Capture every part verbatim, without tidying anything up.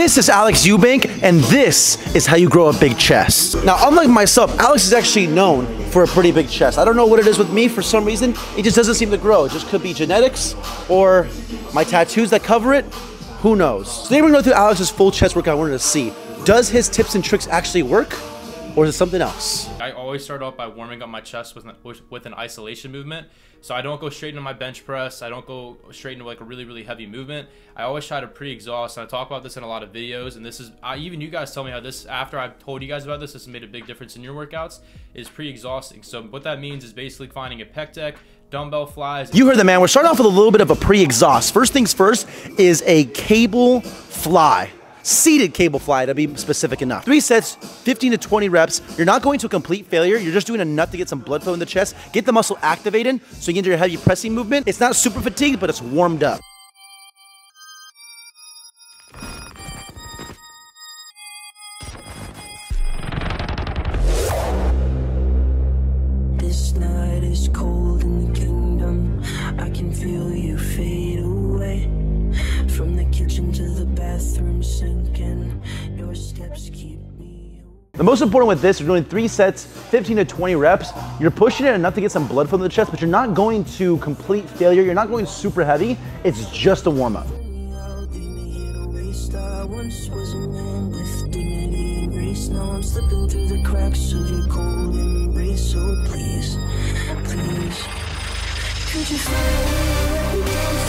This is Alex Eubank, and this is how you grow a big chest. Now, unlike myself, Alex is actually known for a pretty big chest. I don't know what it is with me. For some reason, it just doesn't seem to grow. It just could be genetics or my tattoos that cover it. Who knows? Today we're going to go through Alex's full chest workout. I wanted to see, does his tips and tricks actually work, or is it something else? I always start off by warming up my chest with an, with an isolation movement. So I don't go straight into my bench press. I don't go straight into like a really, really heavy movement. I always try to pre-exhaust, and I talk about this in a lot of videos. And this is, I, even you guys tell me how this, after I've told you guys about this, this has made a big difference in your workouts, is pre-exhausting. So what that means is basically finding a pec deck, dumbbell flies. You heard the man. We're starting off with a little bit of a pre-exhaust. First things first is a cable fly. Seated cable fly, to be specific enough. Three sets, fifteen to twenty reps. You're not going to a complete failure. You're just doing enough to get some blood flow in the chest, get the muscle activated so you can do your heavy pressing movement. It's not super fatigued, but it's warmed up. This night is cold in the kingdom. I can feel you fade away. From the kitchen to the bathroom sinking, your steps keep me away. The most important with this, you're doing three sets, fifteen to twenty reps. You're pushing it enough to get some blood flow to the chest, but you're not going to complete failure. You're not going super heavy. It's just a warm up. I once was a man with dignity and grace. Now I'm slipping through the cracks of your cold embrace. So please, please, could you feel?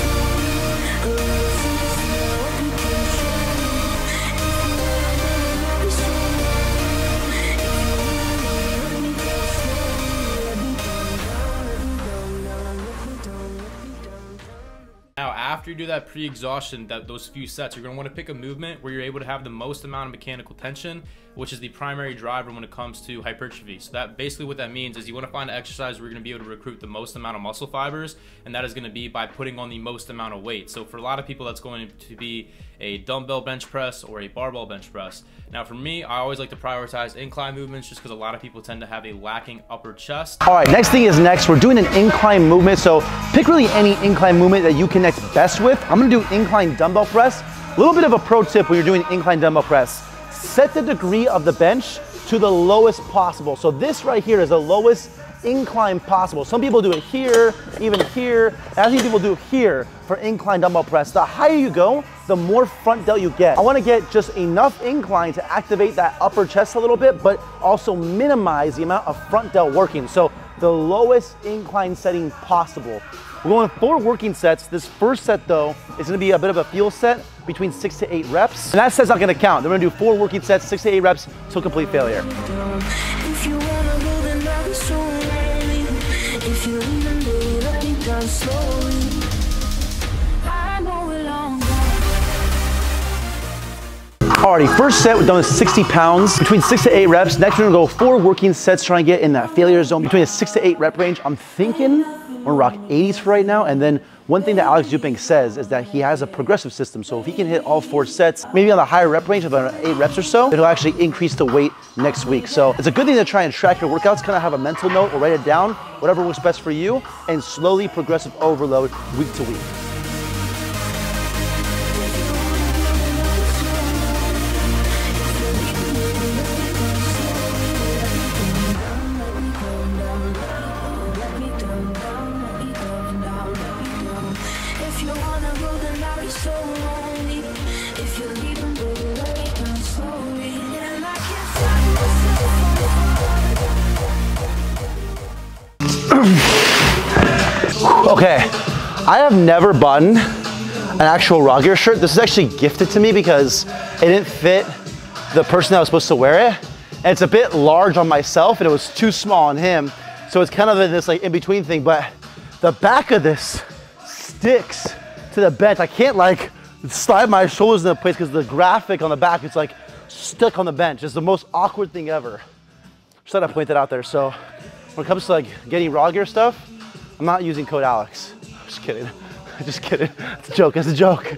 Now, after you do that pre-exhaustion, that those few sets, you're gonna wanna pick a movement where you're able to have the most amount of mechanical tension, which is the primary driver when it comes to hypertrophy. So that basically what that means is you wanna find an exercise where you're gonna be able to recruit the most amount of muscle fibers, and that is gonna be by putting on the most amount of weight. So for a lot of people, that's going to be a dumbbell bench press or a barbell bench press. Now for me, I always like to prioritize incline movements just because a lot of people tend to have a lacking upper chest. All right, next thing is next, we're doing an incline movement. So pick really any incline movement that you connect best with. I'm gonna do incline dumbbell press. A little bit of a pro tip when you're doing incline dumbbell press: set the degree of the bench to the lowest possible. So this right here is the lowest incline possible. Some people do it here, even here. As many people do here for incline dumbbell press. The higher you go, the more front delt you get. I wanna get just enough incline to activate that upper chest a little bit, but also minimize the amount of front delt working. So the lowest incline setting possible. We're going four working sets. This first set though is gonna be a bit of a feel set, between six to eight reps. And that set's not gonna count. They're gonna do four working sets, six to eight reps, till complete failure. Alrighty, first set, we've done sixty pounds, between six to eight reps. Next, we're gonna go four working sets, trying to get in that failure zone between a six to eight rep range. I'm thinking we're gonna rock eighties for right now. And then one thing that Alex Eubank says is that he has a progressive system. So if he can hit all four sets, maybe on the higher rep range of about eight reps or so, it'll actually increase the weight next week. So it's a good thing to try and track your workouts, kind of have a mental note or write it down, whatever works best for you, and slowly progressive overload week to week. Okay, I have never buttoned an actual Rogue shirt. This is actually gifted to me because it didn't fit the person that was supposed to wear it. And it's a bit large on myself and it was too small on him. So it's kind of in this like in-between thing, but the back of this sticks to the bench. I can't like slide my shoulders into place because the graphic on the back, it's like stuck on the bench. It's the most awkward thing ever. Just thought I'd point that out there. So when it comes to like getting raw gear stuff, I'm not using code Alex. I'm just kidding. I'm just kidding. It's a joke. It's a joke.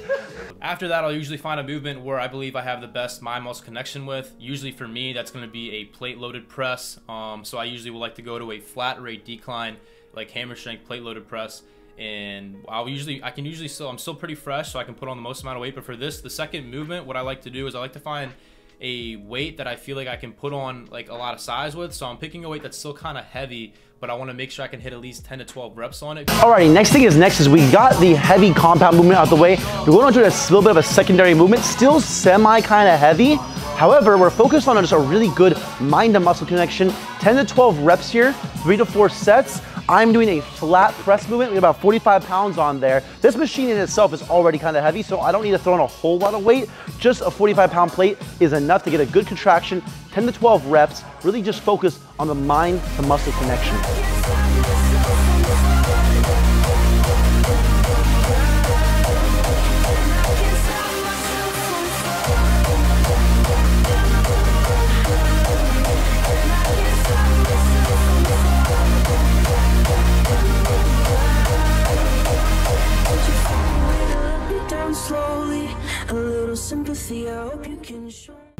After that, I'll usually find a movement where I believe I have the best mind-muscle connection with. Usually for me, that's going to be a plate-loaded press. Um, so I usually would like to go to a flat rate decline, like hammer strength plate-loaded press. and I'll usually, I can usually still, I'm still pretty fresh, so I can put on the most amount of weight. But for this, the second movement, what I like to do is I like to find a weight that I feel like I can put on like a lot of size with. So I'm picking a weight that's still kind of heavy, but I want to make sure I can hit at least ten to twelve reps on it. Alrighty, next thing is next is we got the heavy compound movement out the way. We're going on to a little bit of a secondary movement, still semi kind of heavy. However, we're focused on just a really good mind to muscle connection. ten to twelve reps here, three to four sets. I'm doing a flat press movement. We have about forty-five pounds on there. This machine in itself is already kind of heavy, so I don't need to throw in a whole lot of weight. Just a forty-five pound plate is enough to get a good contraction. ten to twelve reps, really just focus on the mind to muscle connection.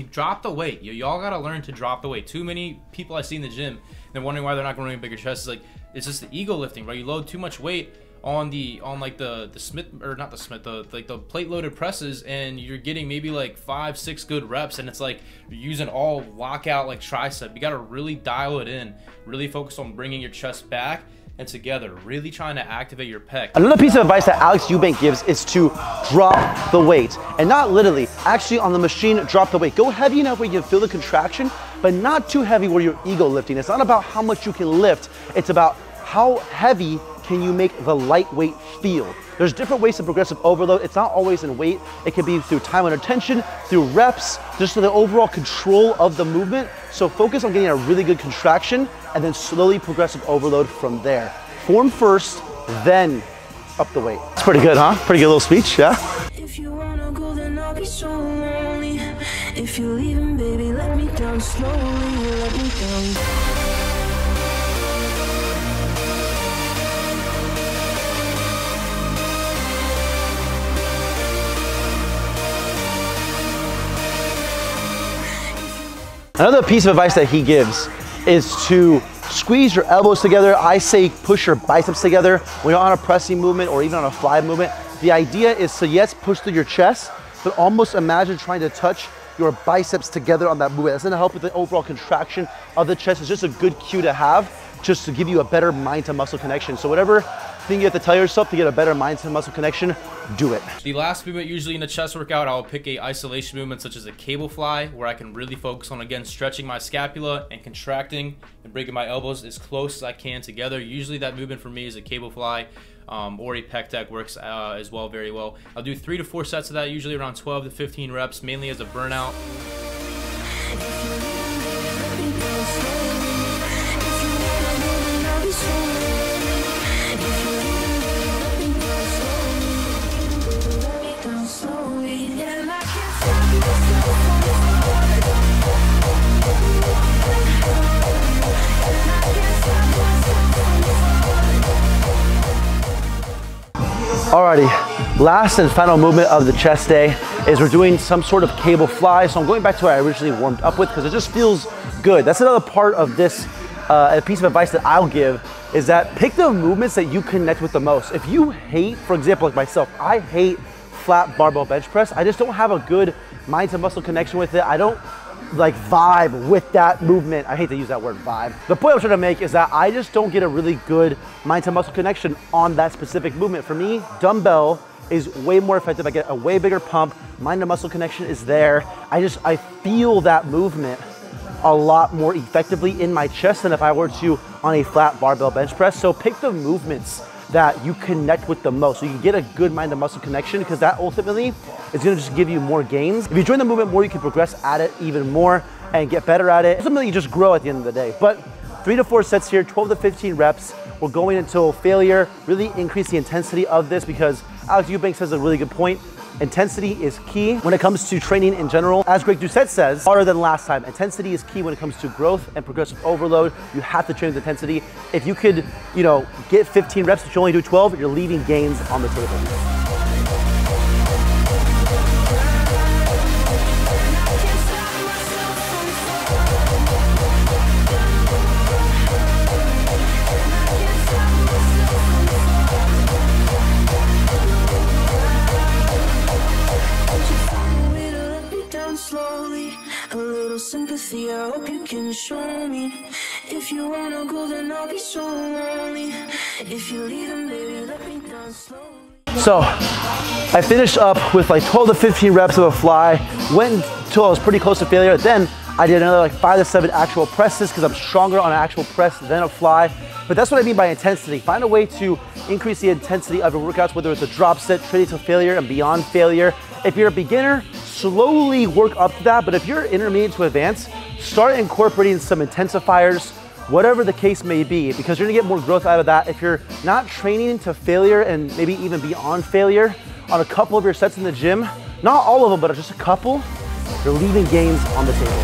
Drop the weight. Y'all gotta learn to drop the weight. Too many people I see in the gym, they're wondering why they're not growing bigger chests. It's like, it's just the ego lifting, right? You load too much weight on the on like the the Smith or not the Smith, the like the plate loaded presses, and you're getting maybe like five, six good reps, and it's like you're using all lockout like tricep. You gotta really dial it in. Really focus on bringing your chest back and together, really trying to activate your pec. Another piece of advice that Alex Eubank gives is to drop the weight, and not literally, actually on the machine, drop the weight. Go heavy enough where you can feel the contraction, but not too heavy where you're ego lifting. It's not about how much you can lift, it's about how heavy can you make the lightweight feel. There's different ways to progressive overload. It's not always in weight. It can be through time under tension, through reps, just the overall control of the movement. So focus on getting a really good contraction and then slowly progressive overload from there. Form first, then up the weight. It's pretty good, huh? Pretty good little speech, yeah? If you wanna go, then I'll be so lonely. If you're leaving, baby, let me down slowly, let me down. Another piece of advice that he gives is to squeeze your elbows together. I say push your biceps together. When you're on a pressing movement or even on a fly movement, the idea is to, yes, push through your chest, but almost imagine trying to touch your biceps together on that movement. That's gonna help with the overall contraction of the chest. It's just a good cue to have, just to give you a better mind to muscle connection. So whatever thing you have to tell yourself to get a better mind to muscle connection, do it. The last movement usually in a chest workout, I'll pick a isolation movement such as a cable fly, where I can really focus on, again, stretching my scapula and contracting and bringing my elbows as close as I can together. Usually that movement for me is a cable fly, um, or a pec deck works uh, as well very well. I'll do three to four sets of that, usually around twelve to fifteen reps, mainly as a burnout. Alrighty, last and final movement of the chest day is we're doing some sort of cable fly. So I'm going back to what I originally warmed up with because it just feels good. That's another part of this uh, a piece of advice that I'll give is that pick the movements that you connect with the most. If you hate, for example, like myself, I hate flat barbell bench press. I just don't have a good mind to muscle connection with it. I don't like vibe with that movement. I hate to use that word vibe. The point I'm trying to make is that I just don't get a really good mind to muscle connection on that specific movement. For me, dumbbell is way more effective. I get a way bigger pump. Mind to muscle connection is there. I just, I feel that movement a lot more effectively in my chest than if I were to on a flat barbell bench press. So pick the movements that you connect with the most, so you can get a good mind to muscle connection, because that ultimately is gonna just give you more gains. If you join the movement more, you can progress at it even more and get better at it. Ultimately, you just grow at the end of the day. But three to four sets here, twelve to fifteen reps. We're going until failure. Really increase the intensity of this, because Alex Eubank says a really good point. Intensity is key when it comes to training in general. As Greg Doucette says, harder than last time. Intensity is key when it comes to growth and progressive overload. You have to train with intensity. If you could, you know, get fifteen reps, but you only do twelve, you're leaving gains on the table. slowly. A little sympathy, I hope you can show me. If you wanna go, then I'll be so lonely. If you leave them, baby, let me down slowly. So I finished up with like twelve to fifteen reps of a fly, went until I was pretty close to failure. Then I did another like five to seven actual presses because I'm stronger on an actual press than a fly. But that's what I mean by intensity. Find a way to increase the intensity of your workouts, whether it's a drop set, training to failure and beyond failure. If you're a beginner, slowly work up to that. But if you're intermediate to advanced, start incorporating some intensifiers, whatever the case may be, because you're gonna get more growth out of that. If you're not training to failure and maybe even beyond failure on a couple of your sets in the gym, not all of them, but just a couple, you're leaving gains on the table.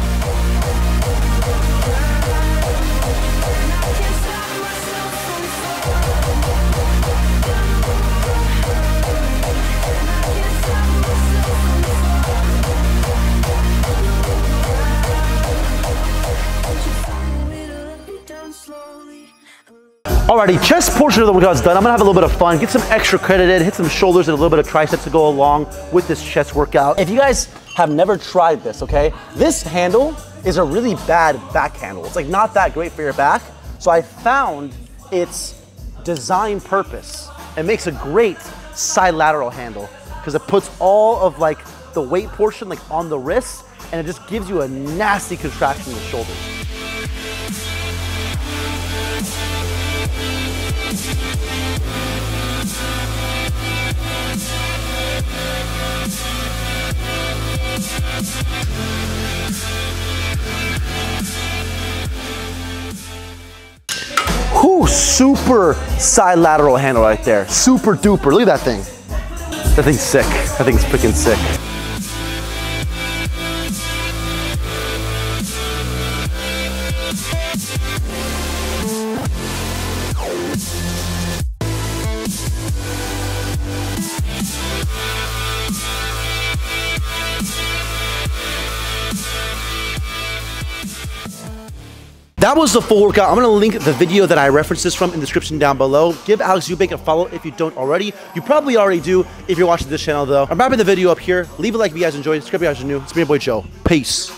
Alrighty, chest portion of the workout is done. I'm gonna have a little bit of fun, get some extra credit in, hit some shoulders and a little bit of triceps to go along with this chest workout. If you guys have never tried this, okay, this handle is a really bad back handle. It's like not that great for your back. So I found its design purpose. It makes a great side lateral handle because it puts all of like the weight portion like on the wrist and it just gives you a nasty contraction in the shoulders. Whoo, super side lateral handle right there. Super duper, look at that thing. That thing's sick, that thing's freaking sick. That was the full workout. I'm gonna link the video that I referenced this from in the description down below. Give Alex Eubank a follow if you don't already. You probably already do if you're watching this channel though. I'm wrapping the video up here. Leave a like if you guys enjoyed. Subscribe if you guys are new. It's me, your boy Joe. Peace.